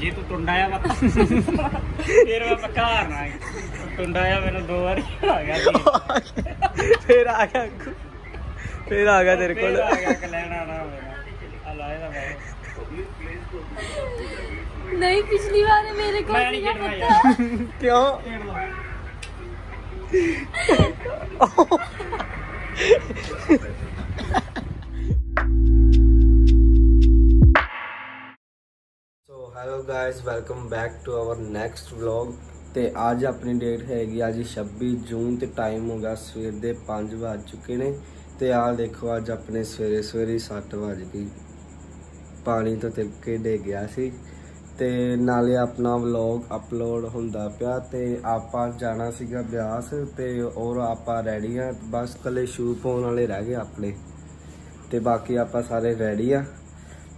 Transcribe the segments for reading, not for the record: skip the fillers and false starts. जी तू टुंडाया मत फिर मैं पक्का हारना है। टुंडाया मैंने दो बार आ गया फिर आ गया फिर आ गया तेरे को आ गया कल्याण आना होगा लाएगा मैं नहीं पिछली बार मेरे को क्यों hello guys welcome back to our next vlog. तो अज अपनी डेट हैगी अज 26 जून तो टाइम हो गया सवेर के 5 बज चुके ने। तो आ देखो अज अपने सवेरे सवेरे 7 बज गई पानी तो तिलके डे गया सी ते नाले अपना व्लॉग अपलोड होंदा पिया। ते आपां जाना सीगा ब्यास ते और आपां रेडी आ बस कले शू पाउण वाले रह गए अपने ते बाकी आपां सारे रेडी आ।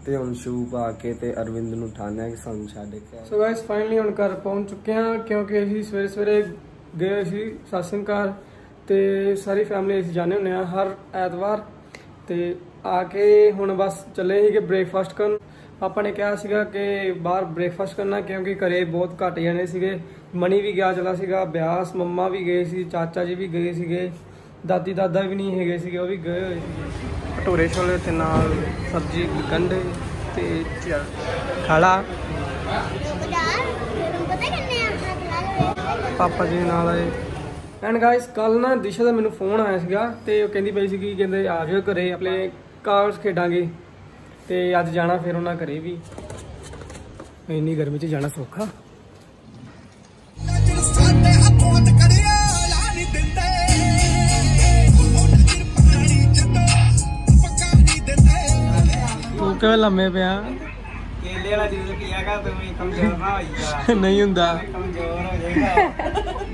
तो हम शू पा के अरविंद नूं उठाने कि सानूं छड्ड के। सो गाइस फाइनली हम घर पहुंच चुके हैं क्योंकि असीं सवेरे सवेरे गए सी सत्संग घर ते सारी फैमिली असीं जाने हुंदे हर ऐतवार ते आके हुण बस चले ही कि ब्रेकफास्ट करन। पापा ने कहा सीगा कि बाहर ब्रेकफास्ट करना क्योंकि घरे बहुत घट जाने सीगे। मनी भी गया चला सीगा ब्यास मम्मा भी गए सी चाचा जी भी गए सीगे दादी दादा भी नहीं हैगे सीगे भी गए होए सी। भटूरे छोले ते नाल सब्जी गंढे ते खड़ा पापा जी नाल आए। एंड गाइस कल ना दिशा का मैनू फोन आया सीगा ते ओह कहंदी पई सी कि कहंदे आ जाओ घरे अपने कार्ड्स खेडांगे ते अज जाना फिर उन्हां घरे भी इन्नी गर्मी च जाना सौखा। ਕਿਵੇਂ ਲੰਮੇ ਪਿਆ ਕੇਲੇ ਵਾਲਾ ਜੂਸ ਪੀਆਗਾ ਤੂੰ ਵੀ ਕਮਜ਼ੋਰ ਨਾ ਹੋ ਜਾ ਨਹੀਂ ਹੁੰਦਾ ਕਮਜ਼ੋਰ ਹੋ ਜਾਏਗਾ।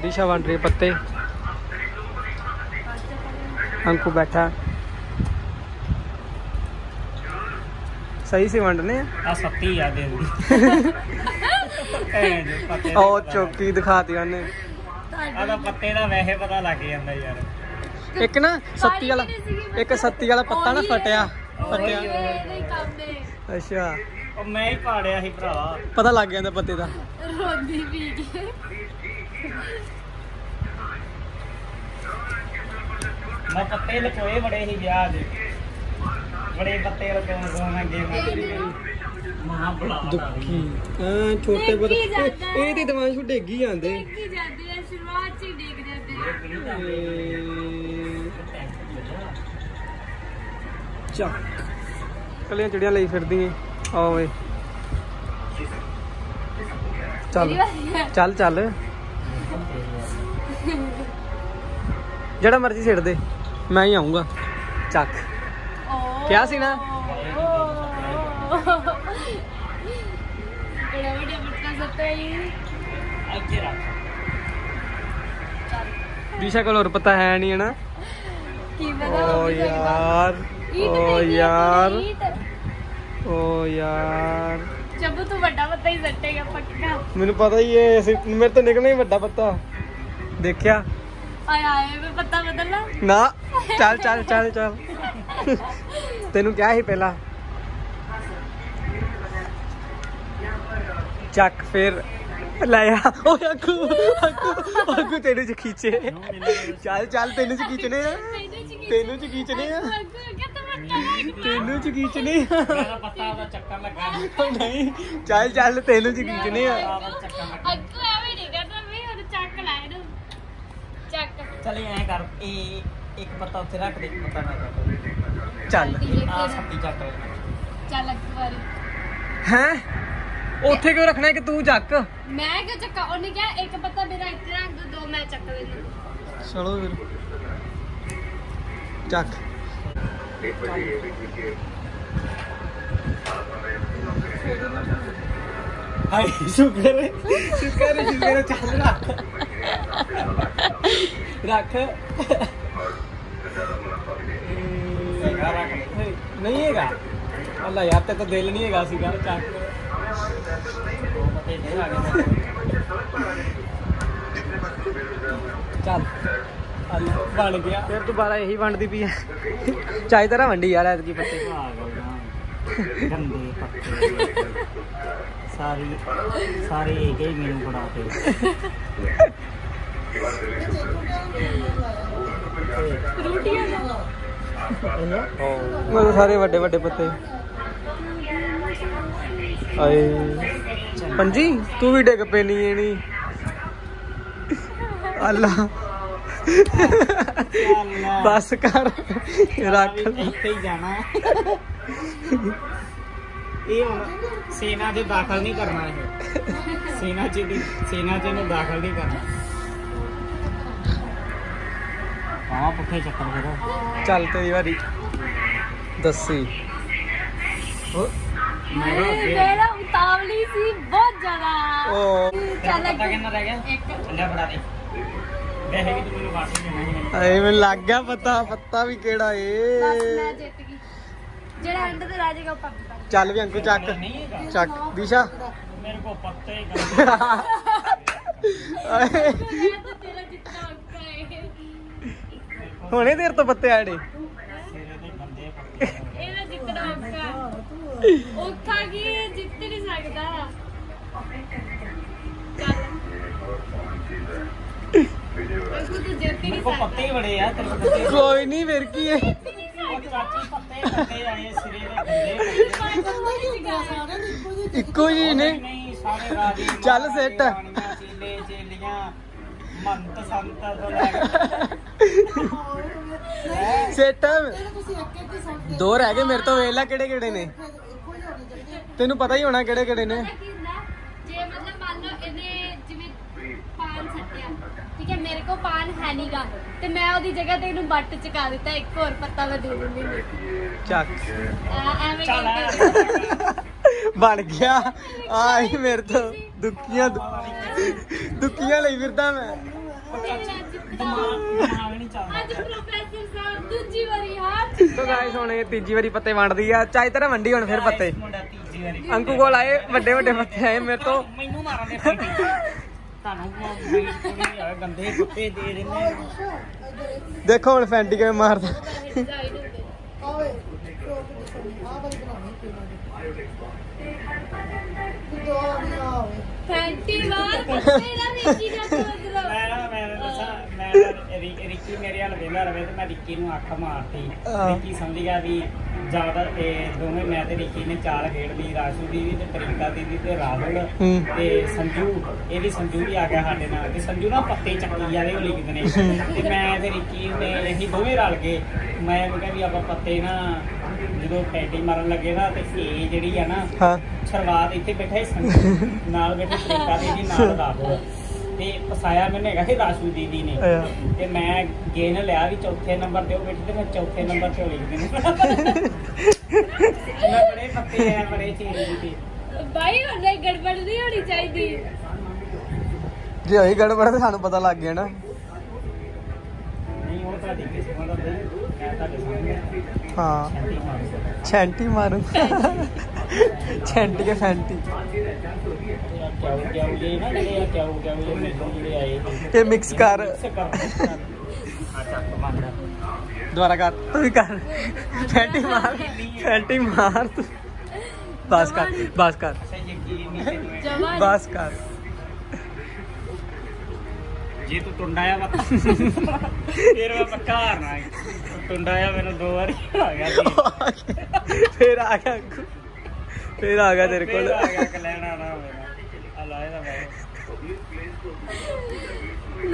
ਦਿਸ਼ਾ ਵੰਡ ਰਹੀ ਪੱਤੇ ਅੰਕੂ ਬੈਠਾ ਸਹੀ ਸੇ ਵੰਡਨੇ ਆ ਸੱਤੀ ਆ ਦੇ ਦੀ ਉਹ ਚੌਕੀ ਦਿਖਾਤੀ ਉਹਨੇ ਆਦਾ ਪੱਤੇ ਦਾ ਵੈਸੇ ਪਤਾ ਲੱਗ ਜਾਂਦਾ ਯਾਰ। ਇੱਕ ਨਾ ਸੱਤੀ ਵਾਲਾ ਪੱਤਾ ਨਾ ਫਟਿਆ अच्छा मैं ही पाड़िया ही भरावा पता लग गया पत्ते का। मैं पत्ते लकोए बड़े ही ब्याह दे बड़े पत्ते छोटे पत्ते दवाई डेगी जाते कलियां चिड़िया ले फिर आओ चल चल चल जड़ा मर्जी सिट दे मैं ही आऊंगा चक क्या सी ना दिशा को और पता है नहीं है ना ओ यार ओ यार चबू तू बड़ा पत्ता ही सटेगा पक्का मेनू पता ही है मेरे तो निकलना ही बड़ा पत्ता देखिया आए आए मैं पत्ता बदलना ना चल चल चल चल तेनू क्या ही पहला चक फिर लाया अकू तेनू च खींचे चल चल तेनू च खींचने तेनू च खींचने तेनू च खींचने नहीं चल चल तेनू च खींचने है ਉੱਥੇ ਕਿਉਂ ਰੱਖਣਾ ਕਿ ਤੂੰ ਚੱਕ ਮੈਂ ਕਿਉਂ ਚੱਕਾ ਉਹਨੇ ਕਿਹਾ ਇੱਕ ਪੱਤਾ ਮੇਰਾ ਇੱਥੇ ਰੱਖ ਦੋ ਦੋ ਮੈਂ ਚੱਕ ਲੈਣਾ ਚਲੋ ਫਿਰ ਚੱਕ ਹਾਈ ਸ਼ੁਕਰ ਚੱਲ ਰੱਖ ਨਹੀਂ ਹੈਗਾ ਅੱਲਾ ਯਾਰ ਤੇ ਤਾਂ ਦਿਲ ਨਹੀਂ ਹੈਗਾ ਸੀਗਾ ਚੱਕ चल गया फिर दोबारा यही वंडी पी है चाय तरह वंडी यार ऐतकी पत्ते गंदे पत्ते सारे एक ही मेनू बनाते सारे वड्डे वड्डे पत्ते। पंजी तू भी डिग पे नहीं है नी अल्लाह बस कर रख जाना सेना च दाखल नहीं करना है सेना च दाखल नहीं करना। हाँ पुठे चक्कर करो चल तेरी बारी दसी मेरा उतावली सी बहुत ज्यादा। लग गया पता पत्ता भी केड़ा है चल भी अंकु चक चक दिशा मेरे को पत्ता ही होने देर तो पत्ते आड़े जित नहीं सकता कोई नहीं फिर की इको जी ने चल सेट सेट दो रह गए मेरे तो वेला केड़े केड़े ने तेन पता ही होना केड़े केड़े ने मेरे को पान है नहीं गा ते मैं ओदी जगह तेनु बट चका देता एक और पत्ता मैं दे दूंगी चक एवें बन गया आई मेरे तो दुखियां दुखियां ले फिरदा मैं दिमाग नहीं चलदा आज प्रोफेसर साहब दूसरी बारी हाथ तो गाइस हुन ये तीसरी बारी पत्ते वंडदी आ चाहे तरह वंडी हुन फिर पत्ते अंकु कोल आए बड़े बड़े पत्ते आए मेरे तो मेनू मारन दे देखो हम फैंटी के मार रिकी मेरे वेला रवे मैं रिकी नूं अख मारती रिकी समझ गया भी ज्यादा दोवें मैं ते रिकी ने चाल खेड ली राशू दी भी ते प्रियंका दीदी ते राहुल ते संजू ये भी संजू भी आ गया साडे नाल ते संजू ना पत्ते चक्की जा रहे होली कितने ते मैं ते रिकी ने असीं दोवें रल के मैं कहा भी आपां पत्ते ना जो पैंटी मारन लगे ना तो ये जी है ना शुरुआत इतने बैठे नाल बैठे प्रियंका दीदी नाल राहुल ते फसाया मैंने है राशू दीदी ने ते मैं गेन लिया भी चौथे नंबर ते बैठी ते मैं चौथे नंबर ते होई गई मैं बड़े पत्ते हैं बड़े चीज थी भाई और गड़बड़ नहीं होनी चाहिए जे होई गड़बड़ तो सानू पता लग गया ना नहीं हो ता देख समझ आता है ता समझ हां छंटी मारू छंटी के फैंटी ये मिक्स कर दोबारा कर तू भी कर फैंटी मार तू बस कर जी तू टुंडाया मत फिर मैं पक्का हारना है टुंडाया मैंने दो बार आ गया फिर आ गया फिर आ गया तेरे को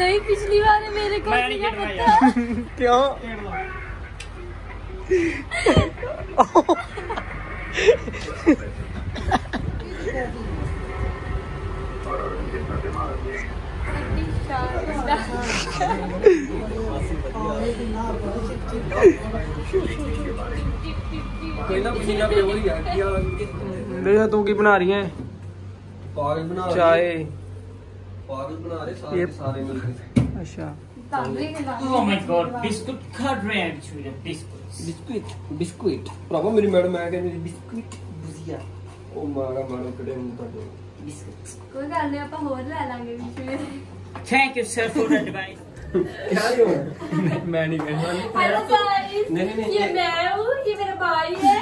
नहीं पिछली बार मेरे को नहीं पता क्यों देखा तू की बना रही है चाय पागल बना रहे सारे मिलकर अच्छा ओह माय गॉड बिस्कुट खा रहे हैं चूहे बिस्कुट प्रभु मेरी मैडम आ गई मेरी बिस्कुट भुजिया ओ मारा कड़े मुंह तो बिस्कुट कोई गल नहीं अपन और ले लेंगे चूहे thank you sir for the advice क्या हो मैं नहीं कर सकता नहीं ये मैं हूं ये मेरा भाई है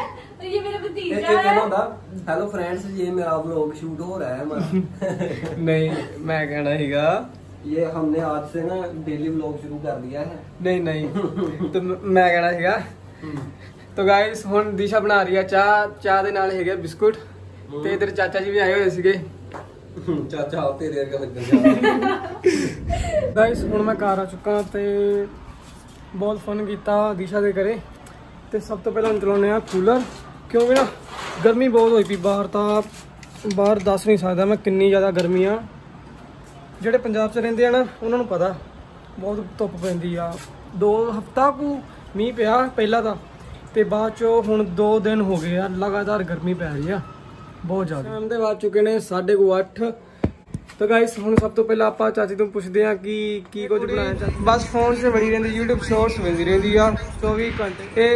ये मेरा भतीजा है। हेलो फ्रेंड्स, ये मेरा व्लॉग शूट हो रहा है हमारा। नहीं, मैं कहना हीगा ये हमने आज से ना डेली व्लॉग शुरू कर दिया है। नहीं नहीं तो मैं कहना हीगा तो गाइस हुण दिशा बना रही है चाह दे नाल हैगे बिस्कुट ते इधर चाचा जी भी आए हुए सीगे। चाचा आप तेरे अरगा लगदा। गाइस हुण मैं घर आ चुका ते बहुत फन कीता दिशा दे घरे ते सब तो पहले चलाने आ कूलर क्योंकि ना गर्मी बहुत हुई पी बाहर तो बाहर दस नहीं सकता मैं कितनी ज़्यादा गर्मी आ। जोड़े पंजाब से रेंदे ना उन्होंने पता बहुत धुप पैंदी आ। दो हफ्ता को मीह पिया पहला था तो बाद चो हुण दो दिन हो गए आ लगातार गर्मी पै रही है बहुत ज़्यादा। शाम के बाद चुके ने 8:30। तो गाइस हुण सब तो पहले आप चाची तो पूछते हैं कि की कुछ बनाया चाची। बस फोन से बड़ी रही यूट्यूब शॉर्ट्स बजती रही 24 घंटे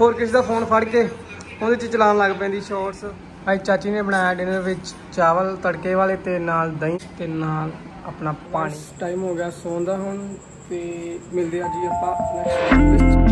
होर किसी का फोन फड़ के वो चलान लग पी शॉर्ट्स। अज चाची ने बनाया डिनर में चावल तड़के वाले ते नाल दही ते नाल अपना पानी। टाइम हो गया सोन का हुण ते मिलते जी आप।